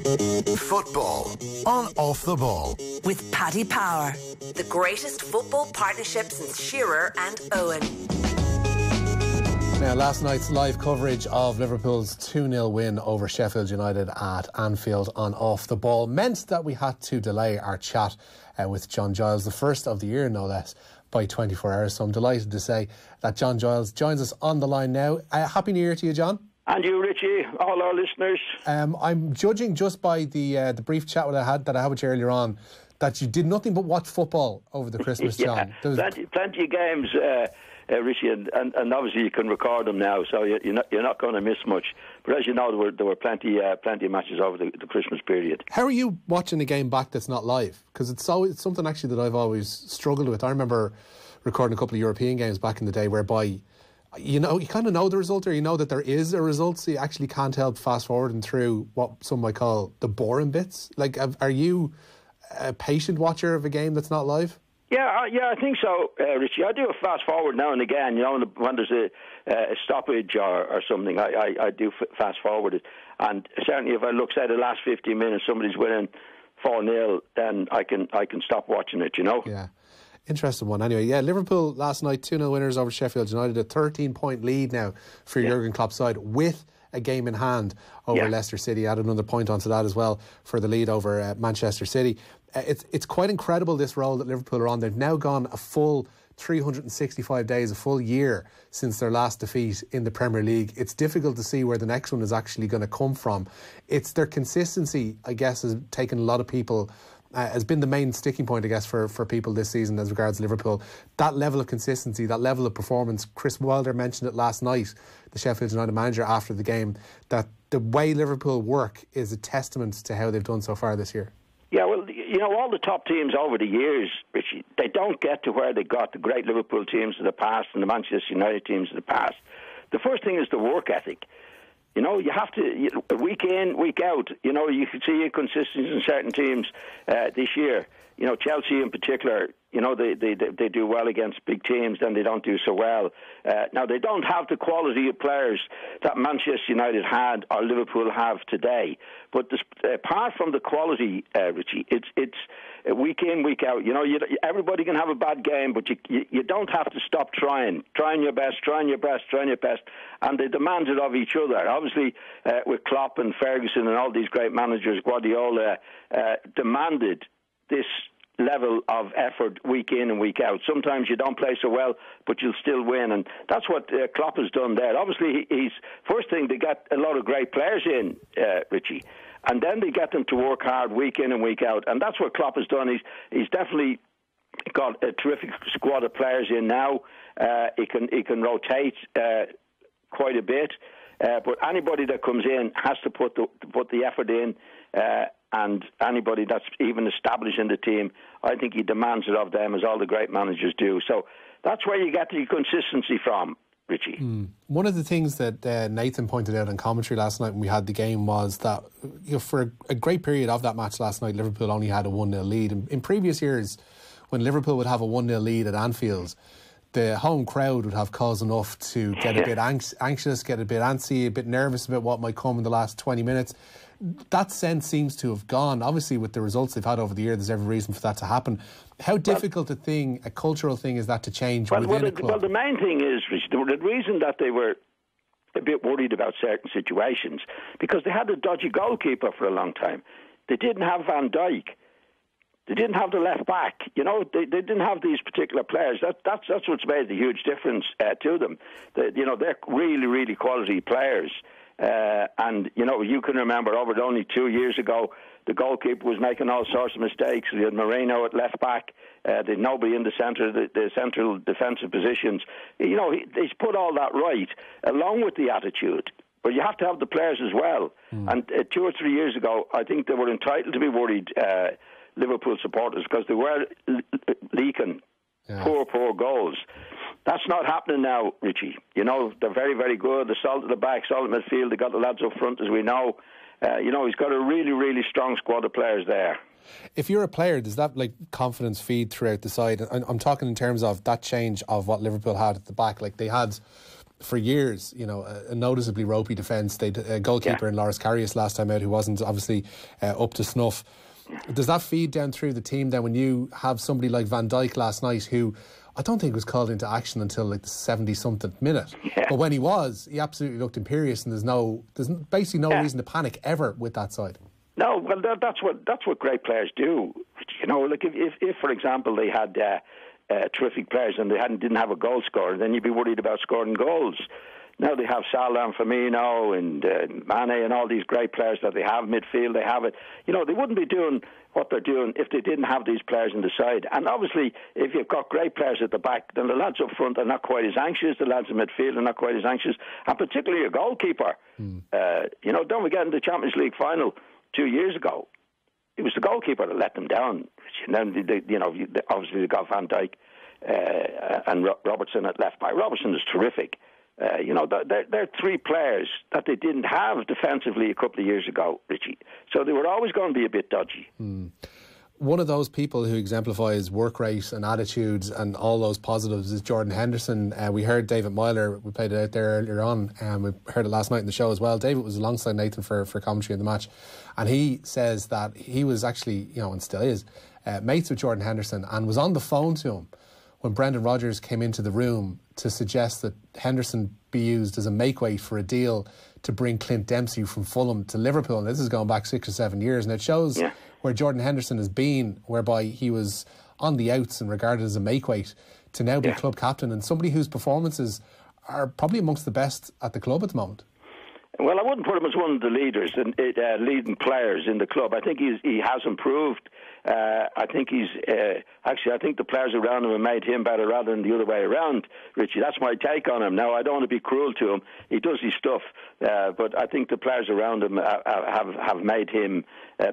Football on Off The Ball with Paddy Power. The greatest football partnership since Shearer and Owen. Now, last night's live coverage of Liverpool's 2-0 win over Sheffield United at Anfield on Off The Ball meant that we had to delay our chat with John Giles, the first of the year, no less, by 24 hours. So I'm delighted to say that John Giles joins us on the line now. Happy New Year to you, John. And you, Richie, all our listeners. I'm judging just by the brief chat that I had with you earlier on, that you did nothing but watch football over the Christmas, John. There was plenty of games, Richie, and obviously you can record them now, so you're not going to miss much. But as you know, there were plenty of matches over the Christmas period. How are you watching a game back that's not live? Because it's something actually that I've always struggled with. I remember recording a couple of European games back in the day whereby, you know, you kind of know the result, or you know that there is a result, so you actually can't help fast-forwarding through what some might call the boring bits. Like, are you a patient watcher of a game that's not live? Yeah, I think so, Richie. I do a fast-forward now and again, you know, when there's a stoppage or something, I do fast-forward it. And certainly if I look, say, the last 15 minutes, somebody's winning 4-0, then I can stop watching it, you know? Yeah. Interesting one. Anyway, yeah, Liverpool last night, 2-0 winners over Sheffield United, a 13-point lead now for Jurgen Klopp's side with a game in hand over Leicester City. Add another point onto that as well for the lead over Manchester City. It's quite incredible, this role that Liverpool are on. They've now gone a full 365 days, a full year since their last defeat in the Premier League. It's difficult to see where the next one is actually going to come from. It's their consistency, I guess, has taken a lot of people... has been the main sticking point, I guess, for people this season as regards Liverpool. That level of consistency, that level of performance. Chris Wilder mentioned it last night, the Sheffield United manager, after the game, that the way Liverpool work is a testament to how they've done so far this year. Yeah, well, you know, all the top teams over the years, Richie, they don't get to where they got, the great Liverpool teams of the past and the Manchester United teams of the past. The first thing is the work ethic. You know, you have to, week in, week out, you know, you can see inconsistencies in certain teams this year. You know, Chelsea in particular, you know, they do well against big teams, then they don't do so well. Now, they don't have the quality of players that Manchester United had or Liverpool have today. But this, apart from the quality, Richie, it's week in, week out. You know, everybody can have a bad game, but you don't have to stop trying. Trying your best. And they demand it of each other. Obviously, with Klopp and Ferguson and all these great managers, Guardiola demanded this level of effort week in and week out. Sometimes you don't play so well, but you'll still win, and that's what Klopp has done there. Obviously, he's first thing, they got a lot of great players in, Richie, and then they get them to work hard week in and week out, and that's what Klopp has done. He's definitely got a terrific squad of players in now. He can rotate quite a bit, but anybody that comes in has to put the effort in. And anybody that's even established in the team, I think he demands it of them, as all the great managers do. So that's where you get the consistency from, Richie. One of the things that Nathan pointed out in commentary last night when we had the game was that, you know, for a great period of that match last night, Liverpool only had a 1-0 lead. In previous years, when Liverpool would have a 1-0 lead at Anfield, the home crowd would have cause enough to get a bit anxious, get a bit antsy, a bit nervous about what might come in the last 20 minutes. That sense seems to have gone. Obviously, with the results they've had over the year, there's every reason for that to happen. How difficult a cultural thing is that to change within a club? Well, the main thing is, Rich, the reason that they were a bit worried about certain situations, because they had a dodgy goalkeeper for a long time. They didn't have Van Dijk. They didn't have the left back. You know, they didn't have these particular players. That's what's made the huge difference to them. You know, they're really, really quality players. And, you know, you can remember over only 2 years ago, the goalkeeper was making all sorts of mistakes. We had Moreno at left back. There's nobody in the centre, the central defensive positions. You know, he's put all that right, along with the attitude. But you have to have the players as well. And 2 or 3 years ago, I think they were entitled to be worried, Liverpool supporters, because they were leaking poor goals. That's not happening now, Richie. You know, they're very, very good. They're solid at the back, solid midfield. They've got the lads up front, as we know. You know, he's got a really, really strong squad of players there. If you're a player, does that, like, confidence feed throughout the side? I'm talking in terms of that change of what Liverpool had at the back. Like, they had for years, you know, a noticeably ropey defence. They had a goalkeeper in Loris Karius last time out who wasn't obviously up to snuff. Does that feed down through the team then when you have somebody like Van Dijk last night, who I don't think was called into action until like the 70-something minute. Yeah. But when he was, he absolutely looked imperious, and there's basically no reason to panic ever with that side. No, well, that's what great players do. You know, like if for example, they had terrific players and they didn't have a goal scorer, then you'd be worried about scoring goals. Now they have Salah and Firmino and Mane and all these great players that they have midfield. They have it. You know, they wouldn't be doing what they're doing if they didn't have these players on the side. And obviously, if you've got great players at the back, then the lads up front are not quite as anxious. The lads in midfield are not quite as anxious. And particularly your goalkeeper. You know, don't forget in the Champions League final 2 years ago, it was the goalkeeper that let them down. And then, you know, obviously they got Van Dijk and Robertson at left back. Robertson is terrific. You know, they're three players that they didn't have defensively a couple of years ago, Richie. So they were always going to be a bit dodgy. One of those people who exemplifies work rate and attitudes and all those positives is Jordan Henderson. We heard David Myler, we played it out there earlier on, and we heard it last night in the show as well. David was alongside Nathan for commentary in the match, and he says that he was actually, you know, and still is, mates with Jordan Henderson and was on the phone to him when Brendan Rodgers came into the room to suggest that Henderson be used as a make-weight for a deal to bring Clint Dempsey from Fulham to Liverpool. And this is going back 6 or 7 years. And it shows where Jordan Henderson has been, whereby he was on the outs and regarded as a make-weight, to now be club captain and somebody whose performances are probably amongst the best at the club at the moment. Well, I wouldn't put him as one of the leaders and leading players in the club. I think he has improved. I think he's actually. I think the players around him have made him better rather than the other way around, Richie. That's my take on him. Now, I don't want to be cruel to him. He does his stuff, but I think the players around him have made him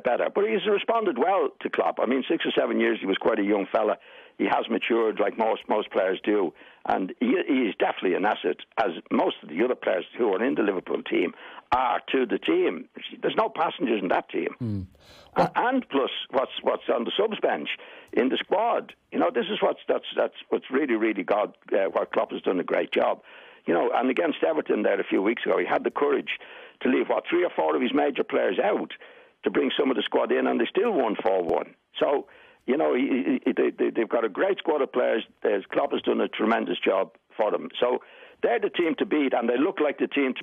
better. But he's responded well to Klopp. I mean, 6 or 7 years, he was quite a young fella. He has matured like most players do, and he is definitely an asset, as most of the other players who are in the Liverpool team are to the team. There's no passengers in that team. And plus what's on the subs bench in the squad. You know, this is what's really, really where Klopp has done a great job. You know, and against Everton there a few weeks ago, he had the courage to leave, 3 or 4 of his major players out to bring some of the squad in, and they still won 4-1. So, you know, they've got a great squad of players. Klopp has done a tremendous job for them. So they're the team to beat, and they look like the team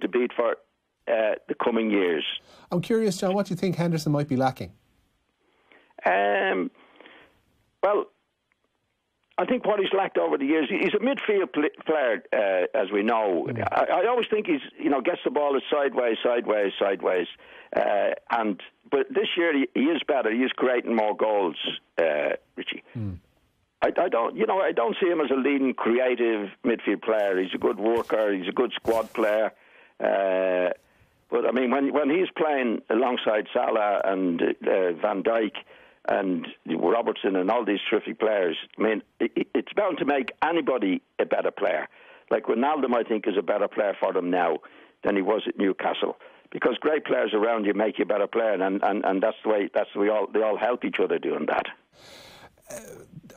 to beat for the coming years. I'm curious, John, what do you think Henderson might be lacking? Well, I think what he's lacked over the years, he's a midfield player, as we know. I always think he's, you know, gets the ball as sideways. But this year he is better. He is creating more goals, Richie. I don't see him as a leading creative midfield player. He's a good worker. He's a good squad player. But I mean, when he's playing alongside Salah and Van Dijk and Robertson and all these terrific players, I mean, it's bound to make anybody a better player. Like Wijnaldum, I think, is a better player for them now than he was at Newcastle, because great players around you make you a better player, and that's the way they all help each other doing that.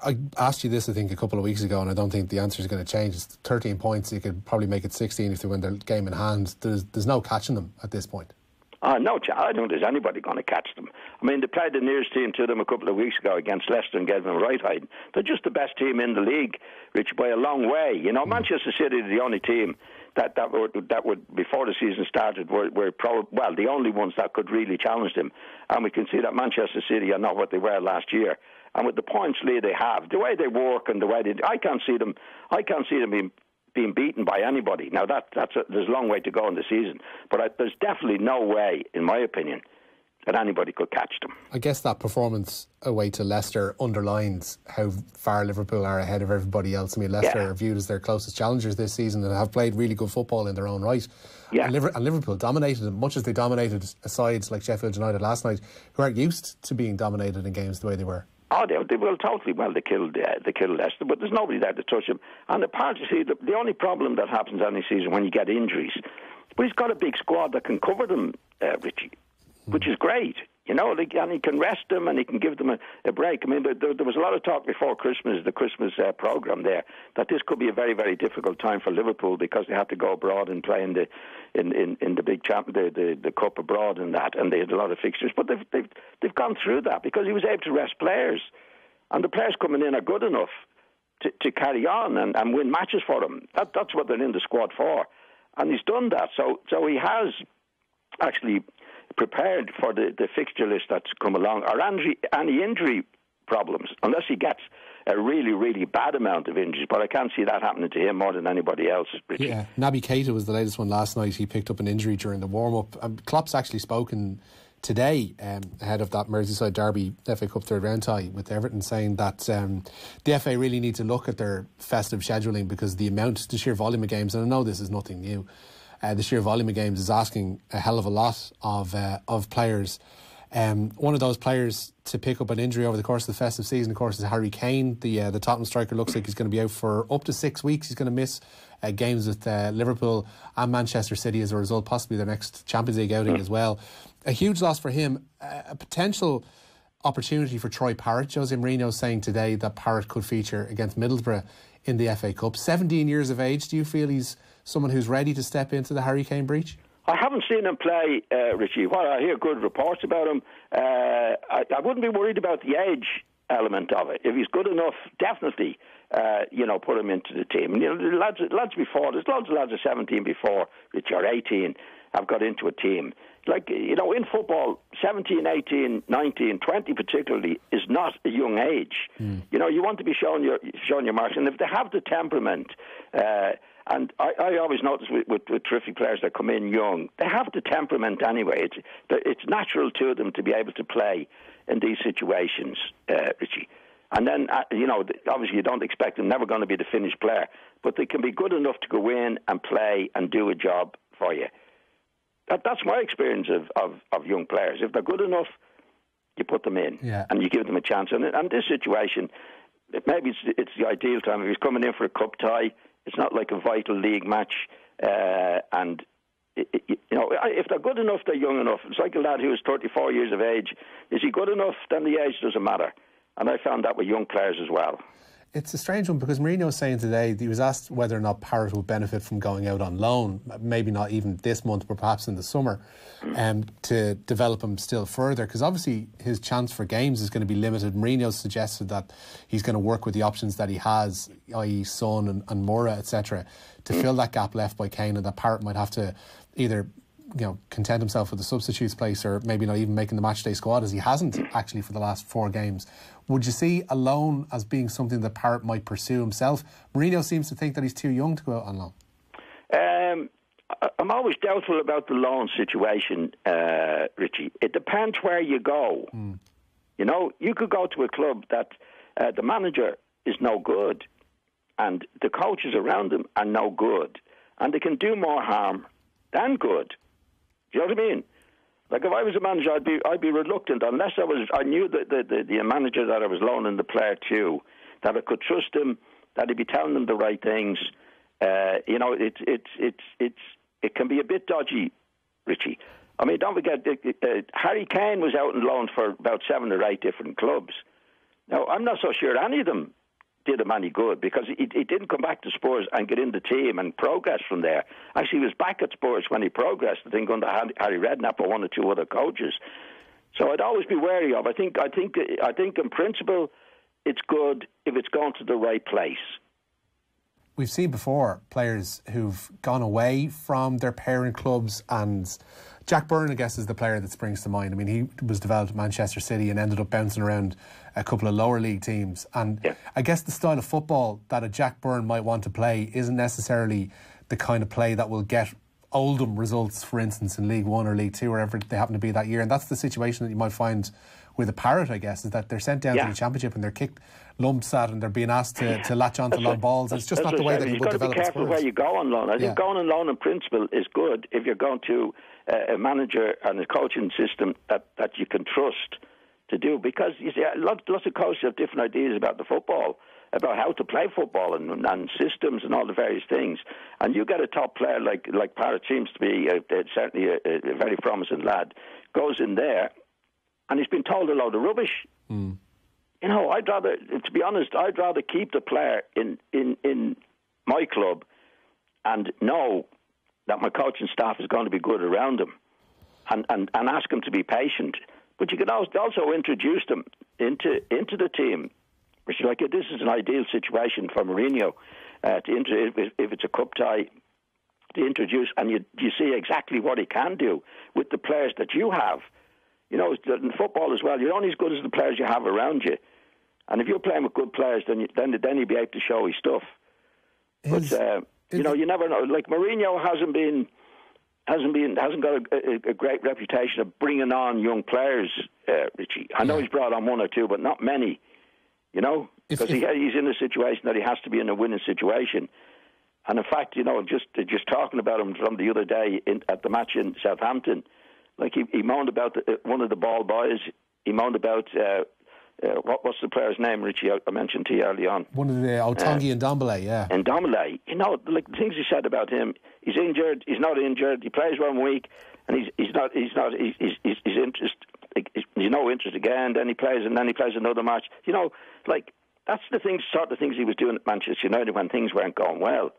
I asked you this, I think, a couple of weeks ago, and I don't think the answer is going to change. It's 13 points. You could probably make it 16 if they win their game in hand. There's no catching them at this point. No chance. I don't think there's anybody going to catch them. I mean, they played the nearest team to them a couple of weeks ago against Leicester and gave them a right hiding. They're just the best team in the league, Rich, by a long way. You know, Manchester City are the only team that would before the season started, were the only ones that could really challenge them. And we can see that Manchester City are not what they were last year. And with the points lead they have, the way they work and the way they, I can't see them being beaten by anybody. Now there's a long way to go in the season, but there's definitely no way, in my opinion, that anybody could catch them. I guess that performance away to Leicester underlines how far Liverpool are ahead of everybody else. I mean, Leicester are viewed as their closest challengers this season and have played really good football in their own right. Yeah. And Liverpool dominated them, much as they dominated sides like Sheffield United last night, who aren't used to being dominated in games the way they were. Oh, they killed Leicester, but there's nobody there to touch him. And the only problem that happens any season when you get injuries, but he's got a big squad that can cover them, Richie, which is great. You know, and he can rest them and he can give them a break. I mean, there was a lot of talk before Christmas, the Christmas programme there, that this could be a very, very difficult time for Liverpool because they had to go abroad and play in the big champ, the cup abroad and that, and they had a lot of fixtures. But they've gone through that because he was able to rest players, and the players coming in are good enough to carry on and win matches for them. That's what they're in the squad for, and he's done that. So he has actually prepared for the fixture list that's come along, or any injury problems, unless he gets a really, really bad amount of injuries. But I can't see that happening to him more than anybody else. Richard. Yeah, Naby Keita was the latest one last night. He picked up an injury during the warm-up. Klopp's actually spoken today ahead of that Merseyside derby FA Cup third-round tie with Everton, saying that the FA really need to look at their festive scheduling because the sheer volume of games, and I know this is nothing new, the sheer volume of games is asking a hell of a lot of players. One of those players to pick up an injury over the course of the festive season, of course, is Harry Kane. The Tottenham striker looks like he's going to be out for up to 6 weeks. He's going to miss games with Liverpool and Manchester City as a result, possibly their next Champions League outing as well. A huge loss for him. A potential opportunity for Troy Parrott. Jose Mourinho saying today that Parrott could feature against Middlesbrough in the FA Cup. 17 years of age. Do you feel he's someone who's ready to step into the Harry Kane breach? I haven't seen him play, Richie. Well, I hear good reports about him. I wouldn't be worried about the age element of it. If he's good enough, definitely, put him into the team. And, lads before, there's loads of lads of 17 before, Richie, or 18, have got into a team. Like, in football, 17, 18, 19, 20 particularly is not a young age. Mm. You want to be showing your marks. And if they have the temperament... And I always notice with terrific players that come in young, they have the temperament anyway. It's natural to them to be able to play in these situations, Richie. And then, obviously you don't expect them, never going to be the finished player, but they can be good enough to go in and play and do a job for you. That's my experience of young players. If they're good enough, you put them in and you give them a chance. And this situation, maybe it's the ideal time. If he's coming in for a cup tie, it's not like a vital league match. And, if they're good enough, they're young enough. It's like a lad who is 34 years of age. Is he good enough? Then the age doesn't matter. And I found that with young players as well. It's a strange one because Mourinho was saying today, he was asked whether or not Parrott would benefit from going out on loan, maybe not even this month, but perhaps in the summer, to develop him still further. Because obviously his chance for games is going to be limited. Mourinho suggested that he's going to work with the options that he has, i.e. Son and Moura, etc., to fill that gap left by Kane, and that Parrott might have to either... content himself with the substitutes place or maybe not even making the matchday squad, as he hasn't actually for the last four games. Would you see a loan as being something that Parrott might pursue himself? Mourinho seems to think that he's too young to go out on loan. I'm always doubtful about the loan situation, Richie. It depends where you go. Mm. You could go to a club that the manager is no good and the coaches around him are no good, and they can do more harm than good. Do you know what I mean? Like, if I was a manager, I'd be reluctant unless I knew the manager that I was loaning the player to, that I could trust him, that he'd be telling them the right things. It can be a bit dodgy, Richie. I mean, don't forget, Harry Kane was out and loaned for about 7 or 8 different clubs. Now, I'm not so sure any of them did him any good, because he didn't come back to Spurs and get in the team and progress from there. Actually, he was back at Spurs when he progressed, I think, under Harry Redknapp or 1 or 2 other coaches. So I'd always be wary of. I think in principle, it's good if it's gone to the right place. We've seen before players who've gone away from their parent clubs, and Jack Byrne, I guess, is the player that springs to mind. I mean, he was developed at Manchester City and ended up bouncing around a couple of lower league teams. And yeah. I guess the style of football that a Jack Byrne might want to play isn't necessarily the kind of play that will get Oldham results, for instance, in League One or League Two, wherever they happen to be that year. And that's the situation that you might find with a Parrott, I guess, is that they're sent down to the Championship and they're kicked lumps at and they're being asked to latch on to long balls. It's just not the way that you would develop. You've got to be careful where you go on loan. I think going on loan in principle is good if you're going to a manager and a coaching system that you can trust to do, because you see, lots of coaches have different ideas about the football, about how to play football and systems and all the various things. And you get a top player like Parrott, seems to be certainly a very promising lad, goes in there and he's been told a load of rubbish. Mm. You know, I'd rather, to be honest, I'd rather keep the player in my club and know that my coaching staff is going to be good around him and ask him to be patient. But you could also introduce them into the team. Which, like, this is an ideal situation for Mourinho. If it's a cup tie, to introduce, and you see exactly what he can do with the players that you have. You know, in football as well, you're only as good as the players you have around you. And if you're playing with good players, then he'll be able to show his stuff. But you never know. Like, Mourinho hasn't got a great reputation of bringing on young players, Richie. I know he's brought on one or two, but not many. You know, because he's in a situation that he has to be in, a winning situation. And in fact, you know, just talking about him from the other day at the match in Southampton, like he moaned about one of the ball boys. He moaned about what's the player's name, Richie? I mentioned to you early on. One of the Otangi and Ndombele, yeah. And Ndombele, you know, like the things he said about him. He's injured. He's not injured. He plays 1 week, and he's not. He's no interest again. Then he plays, and then he plays another match. You know, like that's the sort of things he was doing at Manchester United when things weren't going well.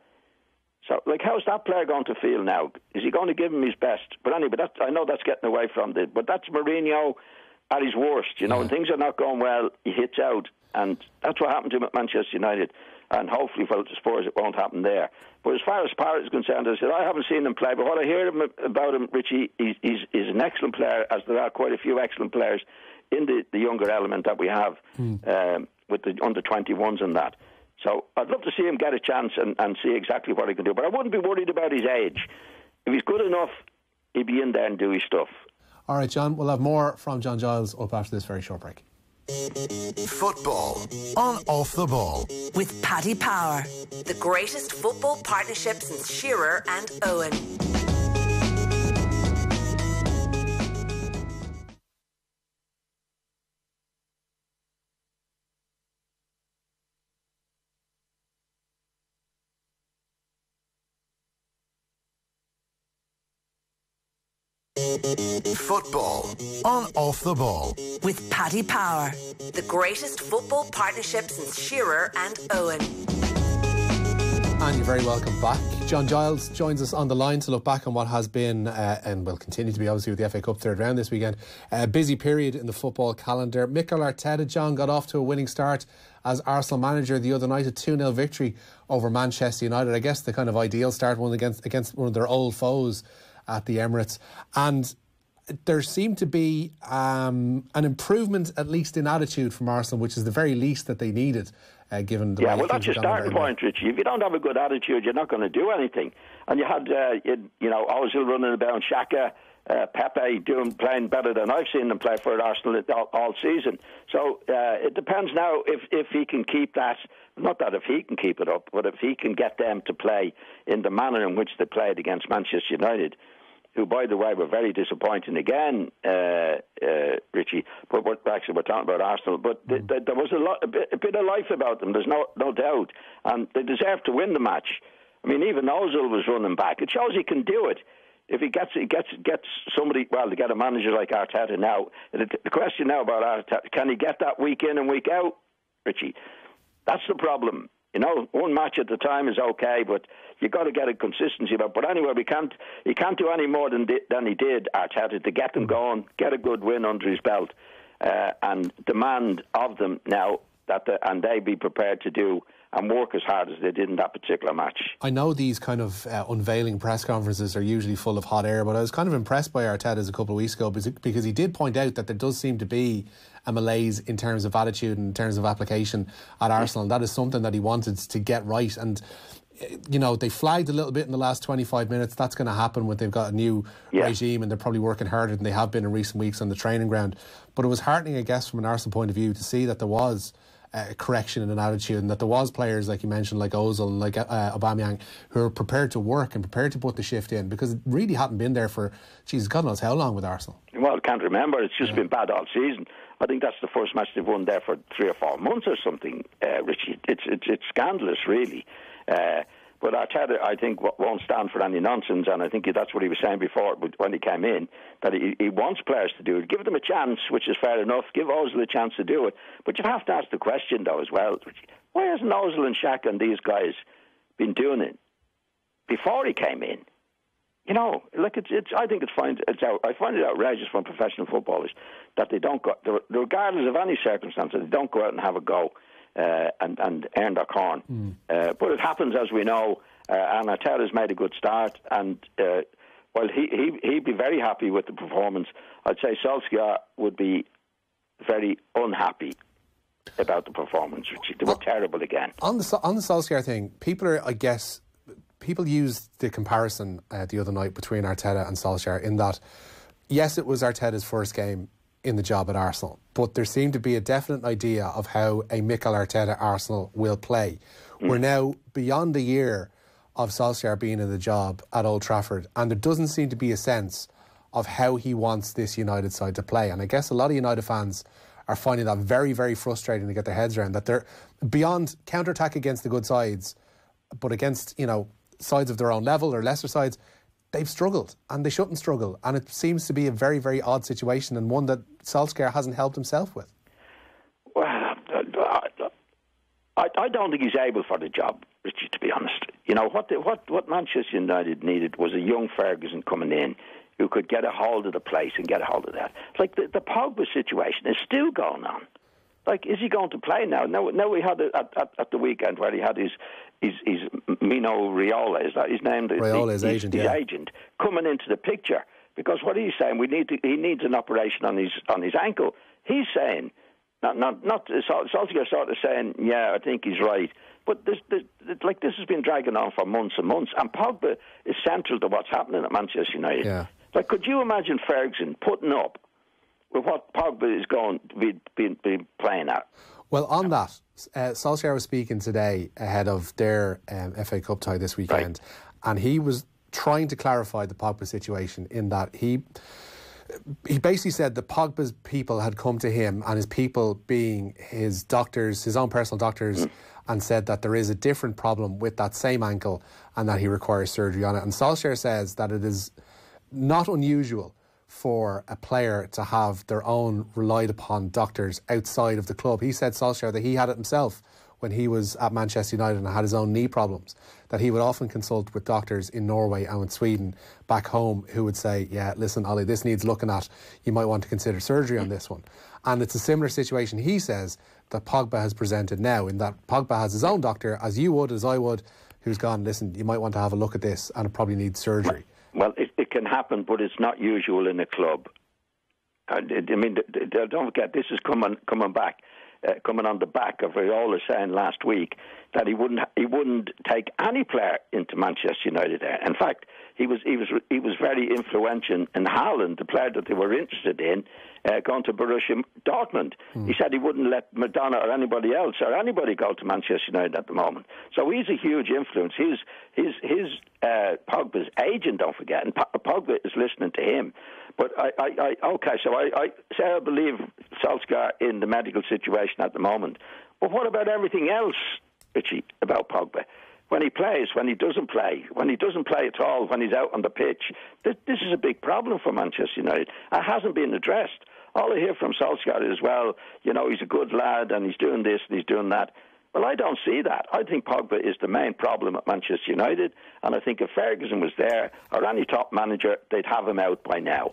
So, like, how's that player going to feel now? Is he going to give him his best? But anyway, I know that's getting away from it. But that's Mourinho at his worst. You know, when things are not going well, he hits out, and that's what happened to him at Manchester United. And hopefully for Spurs, it won't happen there. But as far as Parrott is concerned, I said I haven't seen him play, but what I hear about him, Richie, he's an excellent player. As there are quite a few excellent players in the younger element that we have with the under 21s and that. So I'd love to see him get a chance and see exactly what he can do. But I wouldn't be worried about his age. If he's good enough, he'd be in there and do his stuff. All right, John, we'll have more from John Giles up after this very short break. Football on Off The Ball with Paddy Power. The greatest football partnership since Shearer and Owen. Football on Off The Ball with Paddy Power. The greatest football partnership since Shearer and Owen. And you're very welcome back. John Giles joins us on the line to look back on what has been and will continue to be, obviously, with the FA Cup third round this weekend, a busy period in the football calendar. Mikel Arteta, John, got off to a winning start as Arsenal manager the other night, a 2-0 victory over Manchester United. I guess the kind of ideal start, one against one of their old foes at the Emirates. And there seemed to be an improvement, at least in attitude, from Arsenal, which is the very least that they needed, given the... Yeah, well, that's your starting point, Richie. If you don't have a good attitude, you're not going to do anything. And you had, Ozil running about, Xhaka, Pepe playing better than I've seen them play for Arsenal all season. So it depends now if he can keep that, not that if he can keep it up, but if he can get them to play in the manner in which they played against Manchester United, who, by the way, were very disappointing again, Richie. But we're talking about Arsenal. But there was a bit of life about them. There's no doubt, and they deserve to win the match. I mean, even Ozil was running back. It shows he can do it. If he gets somebody, well, to get a manager like Arteta now. The question now about Arteta: can he get that week in and week out, Richie? That's the problem. You know, one match at a time is okay, but you've got to get a consistency. But anyway, he can't do any more than he did, Arteta, to get them going, get a good win under his belt, and demand of them now and they be prepared to do and work as hard as they did in that particular match. I know these kind of unveiling press conferences are usually full of hot air, but I was kind of impressed by Arteta's a couple of weeks ago because he did point out that there does seem to be a malaise in terms of attitude and in terms of application at Arsenal. And that is something that he wanted to get right. And, you know, they flagged a little bit in the last 25 minutes. That's going to happen when they've got a new regime, and they're probably working harder than they have been in recent weeks on the training ground. But it was heartening, I guess, from an Arsenal point of view to see that there was a correction in an attitude, and that there was players, like you mentioned, like Ozil and like Aubameyang, who are prepared to work and prepared to put the shift in, because it really hadn't been there for, God knows how long with Arsenal. Well, I can't remember. It's just been bad all season. I think that's the first match they've won there for 3 or 4 months or something, Richie. It's scandalous, really. But Arteta, I think, won't stand for any nonsense, and I think that's what he was saying before when he came in, that he wants players to do it. Give them a chance, which is fair enough. Give Ozil a chance to do it. But you have to ask the question, though, as well. Why hasn't Ozil and Shaq and these guys been doing it before he came in? You know, look, I think I find it outrageous from professional footballers that they don't go, regardless of any circumstances, they don't go out and have a go and earn their corn. But it happens, as we know, and Arteta's made a good start, and while he'd be very happy with the performance, I'd say Solskjaer would be very unhappy about the performance, which they were terrible again. On the Solskjaer thing, people used the comparison the other night between Arteta and Solskjaer in that, yes, it was Arteta's first game in the job at Arsenal, but there seemed to be a definite idea of how a Mikel Arteta Arsenal will play. We're now beyond a year of Solskjaer being in the job at Old Trafford, and there doesn't seem to be a sense of how he wants this United side to play. And I guess a lot of United fans are finding that very, very frustrating to get their heads around, that they're beyond counter-attack against the good sides, but against, you know, sides of their own level or lesser sides, they've struggled, and they shouldn't struggle. And it seems to be a very, very odd situation, and one that Solskjaer hasn't helped himself with. Well, I don't think he's able for the job, Richard, to be honest. You know, what Manchester United needed was a young Ferguson coming in who could get a hold of the place and get a hold of that. It's like the Pogba situation is still going on. Like, is he going to play now? No, we had at the weekend where he had his Mino Raiola, is that his name? Raiola's agent, his agent coming into the picture, because what he's saying, he needs an operation on his ankle. He's saying, not Solskjaer sort of saying, yeah, I think he's right. But this has been dragging on for months and months, and Pogba is central to what's happening at Manchester United. Yeah. Like, could you imagine Ferguson putting up with what Pogba is going to be playing at? Well, on that, Solskjaer was speaking today ahead of their FA Cup tie this weekend, right, and he was trying to clarify the Pogba situation in that he basically said that Pogba's people had come to him, and his people being his doctors, his own personal doctors, and said that there is a different problem with that same ankle and that he requires surgery on it. And Solskjaer says that it is not unusual for a player to have their own relied upon doctors outside of the club. He said, Solskjaer, that he had it himself when he was at Manchester United and had his own knee problems, that he would often consult with doctors in Norway and in Sweden back home who would say, yeah, listen, Ollie, this needs looking at. You might want to consider surgery on this one. And it's a similar situation, he says, that Pogba has presented now, in that Pogba has his own doctor, as you would, as I would, who's gone, listen, you might want to have a look at this and it probably needs surgery. Well, it can happen, but it's not usual in a club. I mean, don't forget, this is coming on the back of Raiola saying last week that he wouldn't take any player into Manchester United there. In fact, he was very influential in Haaland, the player that they were interested in, going to Borussia Dortmund. He said he wouldn't let Madonna or anybody else or anybody go to Manchester United at the moment. So he's a huge influence. His Pogba's agent, don't forget, and Pogba is listening to him. But I believe Solskjaer in the medical situation at the moment. But what about everything else, Richie, about Pogba? When he plays, when he doesn't play at all, when he's out on the pitch, this is a big problem for Manchester United. It hasn't been addressed. All I hear from Solskjaer is, well, you know, he's a good lad and he's doing this and he's doing that. Well, I don't see that. I think Pogba is the main problem at Manchester United, and I think if Ferguson was there or any top manager, they'd have him out by now.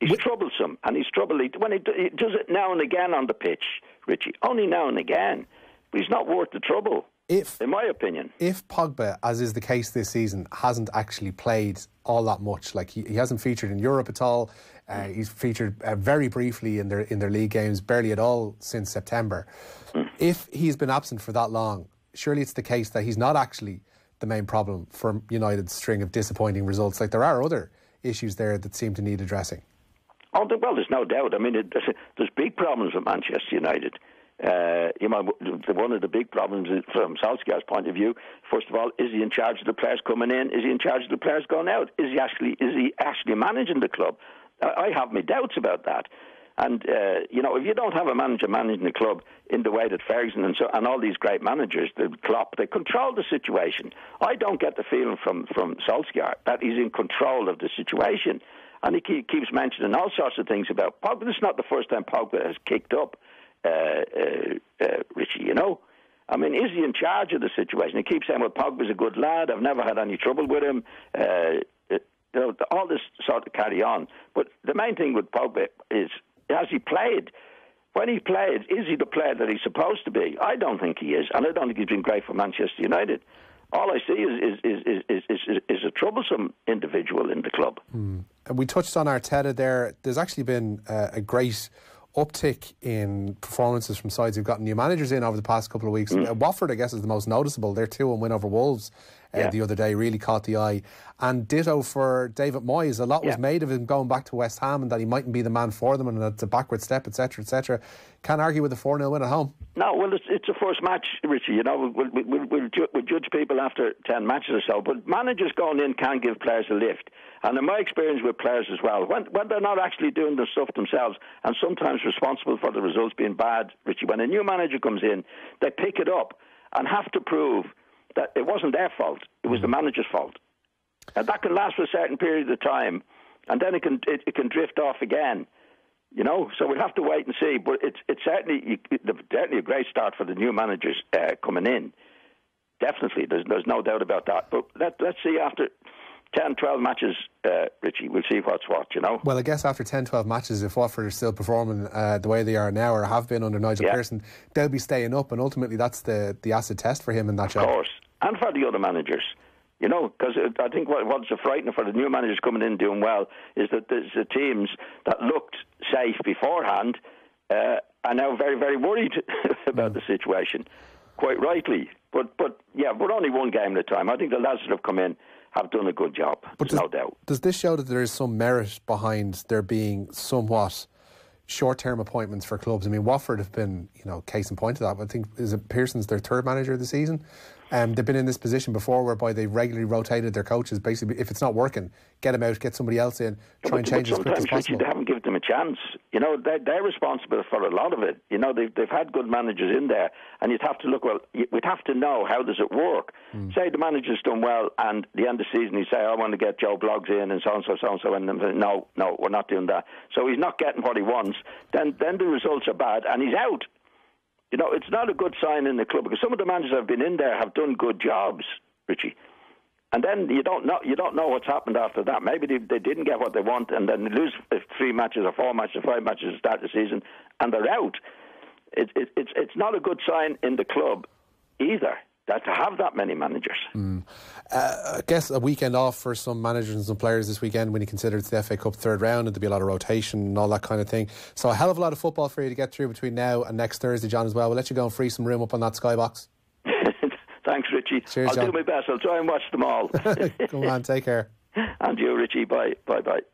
He's troublesome, and he's troubling when he does it now and again on the pitch, Richie. Only now and again. But he's not worth the trouble, in my opinion. If Pogba, as is the case this season, hasn't actually played all that much, like he hasn't featured in Europe at all, he's featured very briefly in their league games, barely at all since September. If he's been absent for that long, surely it's the case that he's not actually the main problem for United's string of disappointing results. Like, there are other issues there that seem to need addressing. Oh, well, there's no doubt. I mean, there's big problems with Manchester United. You know, one of the big problems is, from Solskjaer's point of view, first of all, is he in charge of the players coming in? Is he in charge of the players going out? Is he actually managing the club? I have my doubts about that. And, you know, if you don't have a manager managing the club in the way that Ferguson and all these great managers, the Klopp, they control the situation. I don't get the feeling from Solskjaer that he's in control of the situation. And he keeps mentioning all sorts of things about Pogba. This is not the first time Pogba has kicked up, Richie, you know. I mean, is he in charge of the situation? He keeps saying, well, Pogba's a good lad. I've never had any trouble with him. All this sort of carry on. But the main thing with Pogba is, has he played? When he played, is he the player that he's supposed to be? I don't think he is. And I don't think he's been great for Manchester United. All I see is a troublesome individual in the club. Mm. And we touched on Arteta there. There's actually been a great uptick in performances from sides who've gotten new managers in over the past couple of weeks. Watford, I guess, is the most noticeable. Their 2-1 win over Wolves the other day really caught the eye. And ditto for David Moyes. A lot was made of him going back to West Ham and that he mightn't be the man for them and that's a backward step, etc., etc. Can't argue with a 4-0 win at home. No, well, it's a first match, Richie. You know, we'll judge people after 10 matches or so, but managers going in can give players a lift. And in my experience with players as well, when they're not actually doing the stuff themselves and sometimes responsible for the results being bad, Richie, when a new manager comes in, they pick it up and have to prove that it wasn't their fault, it was the manager's fault. And that can last for a certain period of time, and then it can drift off again. You know, so we'll have to wait and see. But it's certainly a great start for the new managers coming in. Definitely, there's no doubt about that. But let's see after 10, 12 matches, Richie, we'll see what's what, you know. Well, I guess after 10, 12 matches, if Watford are still performing the way they are now or have been under Nigel Pearson, they'll be staying up, and ultimately that's the acid test for him in that job. Of course, and for the other managers. You know, because I think what's frightening for the new managers coming in doing well is that there's the teams that looked safe beforehand are now very, very worried about the situation, quite rightly. But yeah, we're only one game at a time. I think the lads that have come in have done a good job, no doubt. Does this show that there is some merit behind there being somewhat short-term appointments for clubs? I mean, Watford have been, you know, case in point to that. I think Pearson's their third manager of the season. They've been in this position before whereby they regularly rotated their coaches. Basically, if it's not working, get them out, get somebody else in, try and change as quick as possible. They haven't given them a chance. You know, they're responsible for a lot of it. You know, they've had good managers in there, and you'd have to look, well, we'd have to know how does it work. Say the manager's done well, and at the end of the season, he'd say, I want to get Joe Bloggs in, and so-and-so, and then, no, we're not doing that. So he's not getting what he wants. Then the results are bad, and he's out. You know, it's not a good sign in the club because some of the managers that have been in there have done good jobs, Richie. And then you don't know what's happened after that. Maybe they didn't get what they want, and then they lose 3 matches or 4 matches or 5 matches to start the season, and they're out. It's not a good sign in the club either. That to have that many managers. I guess a weekend off for some managers and some players this weekend when you consider it's the FA Cup third round and there'll be a lot of rotation and all that kind of thing. So a hell of a lot of football for you to get through between now and next Thursday, John, as well. We'll let you go and free some room up on that skybox. Thanks, Richie. Cheers, John. I'll do my best. I'll try and watch them all. Come on, take care. And you, Richie. Bye. Bye.